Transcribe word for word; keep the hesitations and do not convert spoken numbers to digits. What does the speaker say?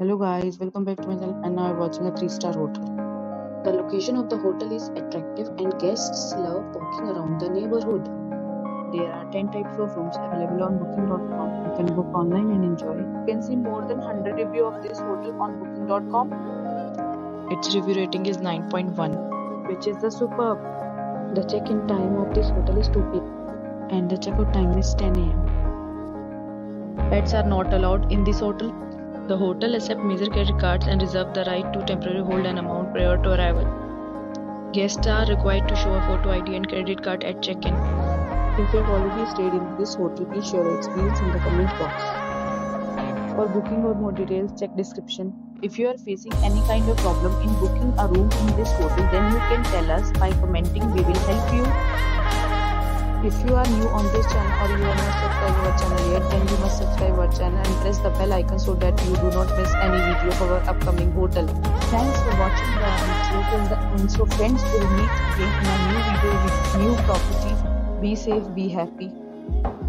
Hello guys, welcome back to my channel, and now I'm watching a three star hotel. The location of the hotel is attractive and guests love walking around the neighborhood. There are ten types of rooms available on booking dot com. You can book online and enjoy. You can see more than one hundred reviews of this hotel on booking dot com. Its review rating is nine point one, which is the superb. The check-in time of this hotel is two p m and the check-out time is ten a m Pets are not allowed in this hotel. The hotel accepts major credit cards and reserves the right to temporarily hold an amount prior to arrival. Guests are required to show a photo I D and credit card at check-in. If you have already stayed in this hotel, please share your experience in the comment box. For booking or more details, check description. If you are facing any kind of problem in booking a room in this hotel, then you can tell us by commenting. We will help you. If you are new on this channel or you are not subscribed to our channel yet, then you must subscribe our channel and press the bell icon so that you do not miss any video for our upcoming hotel. Thanks for watching the video till the end. So friends, will meet again in a new video with new property. Be safe, be happy.